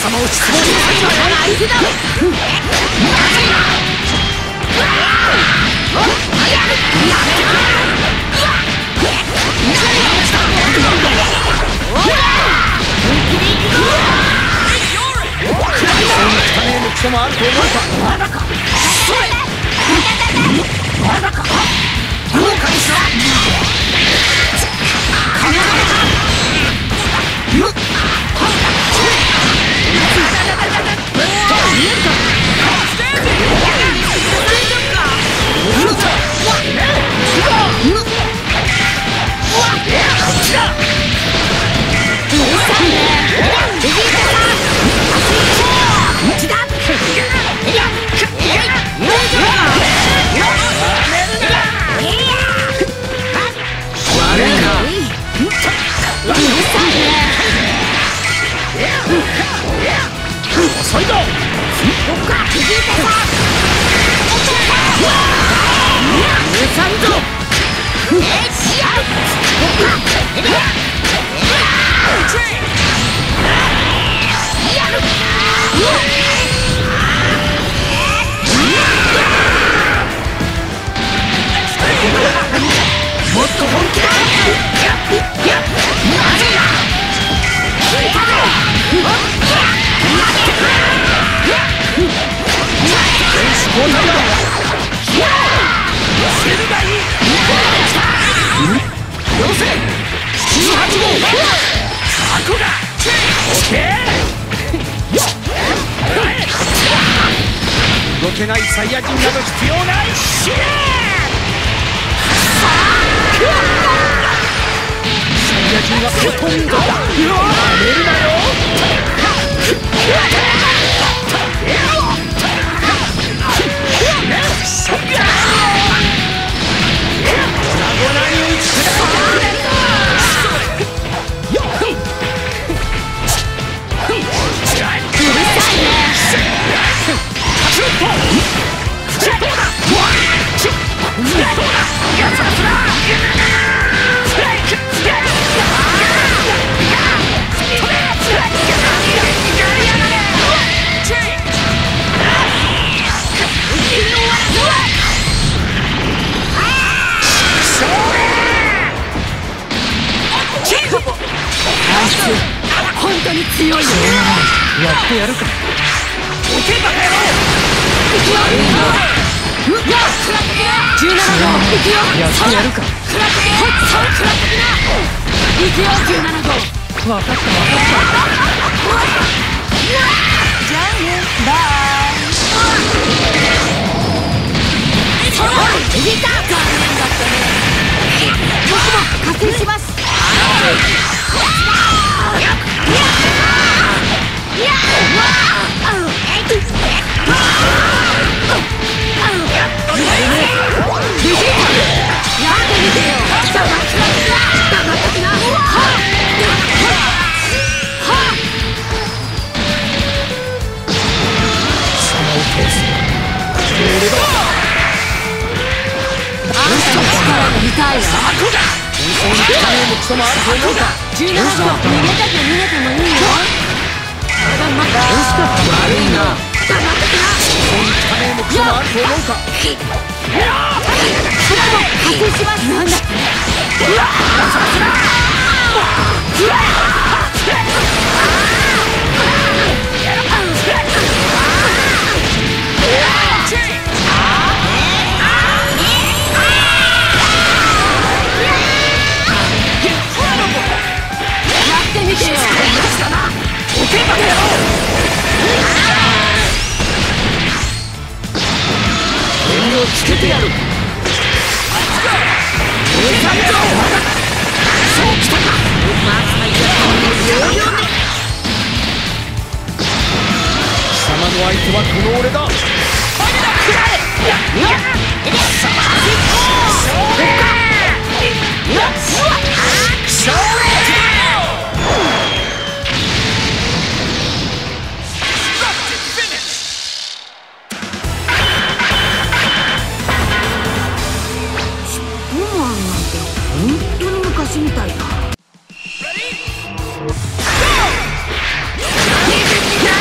様を失望にするような相手だ。動けないサイヤ人など必要ない。死ねサイヤ人はほとんど舐めるなよ。強いよ。やってやるか。おけばかよ。行くよ。行くよ。17号。行くよ。やってやるか。行くよ17号。わかったわかった。じゃあね。バイ。おい、ギター残念だったね。僕も加勢します。つけてやる。みたいな。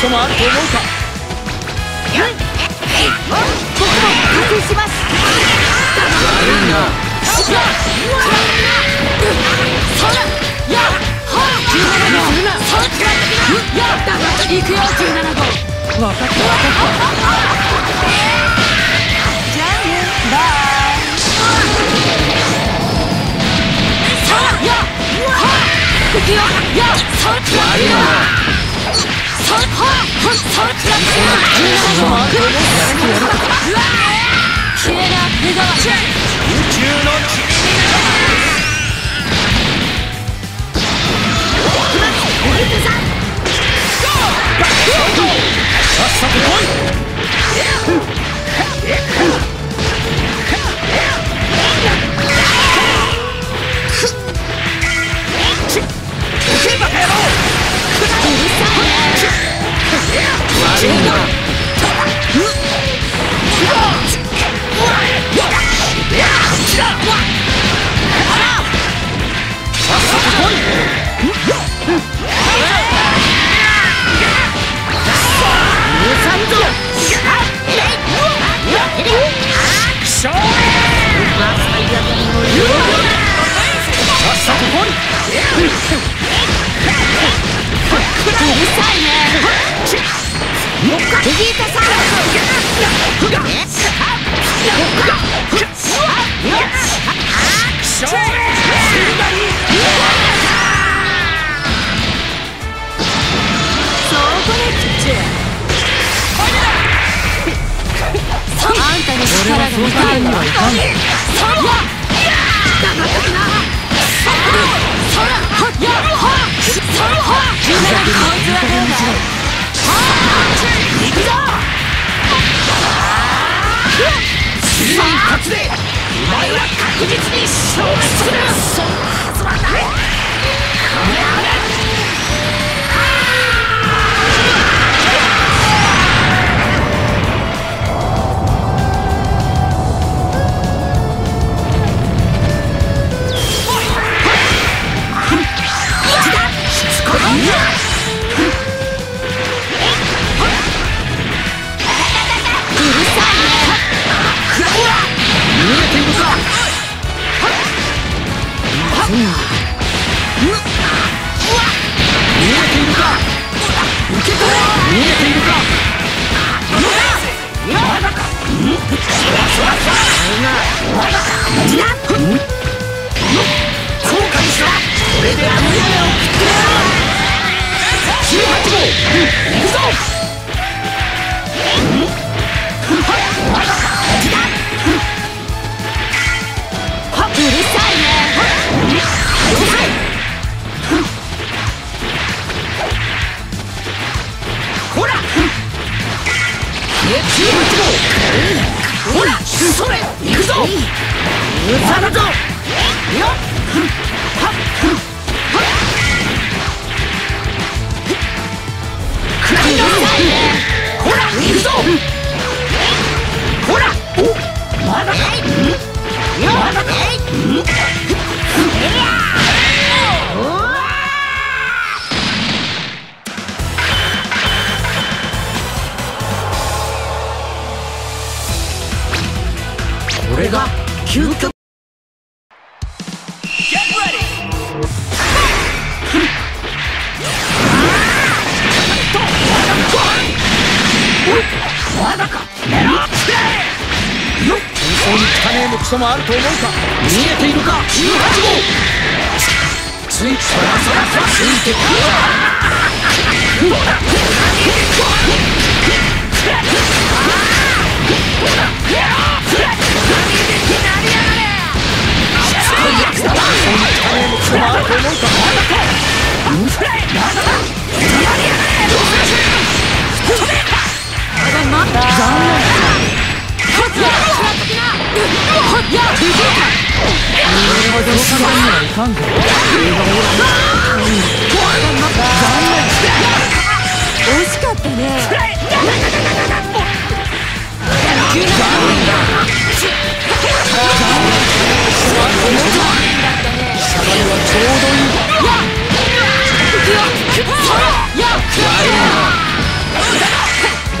所もあると思うか。僕も復帰します。悪いな。そらやほら17号いくよ。17号分かった分かった。じゃあねバイ。そらやほらいくよ。やそらそっやっ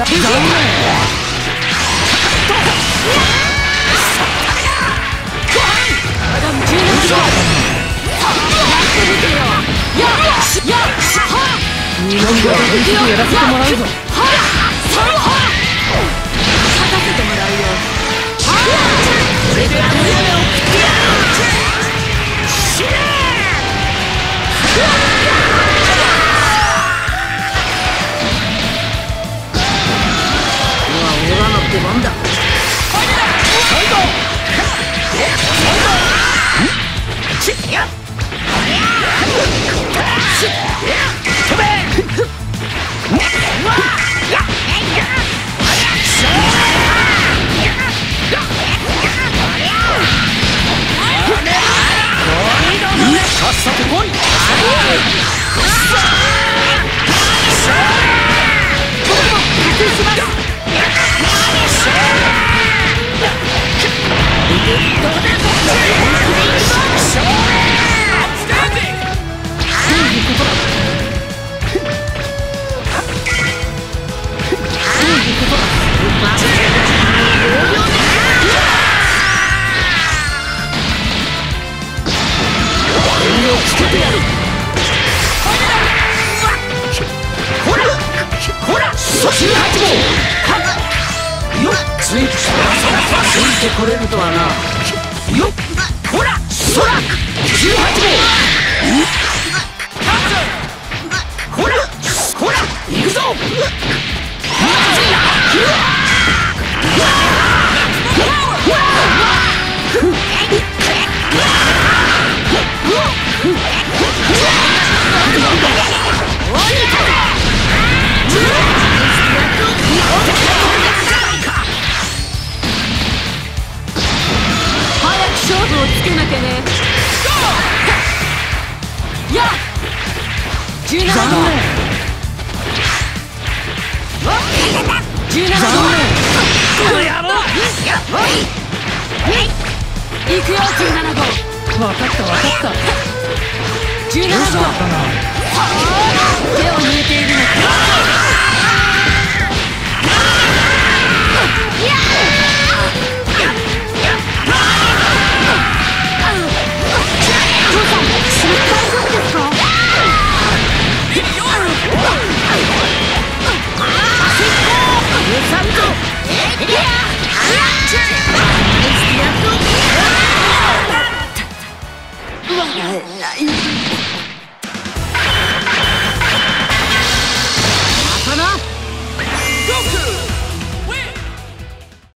らうよ。出番だ。さっさと来い。どうだぞ。ついてこれるとはな。よっほらそら18号。ほらほら行くぞ。つけなきゃね。やっ17号。やろう。いくよ17号。分かった分かった。17号。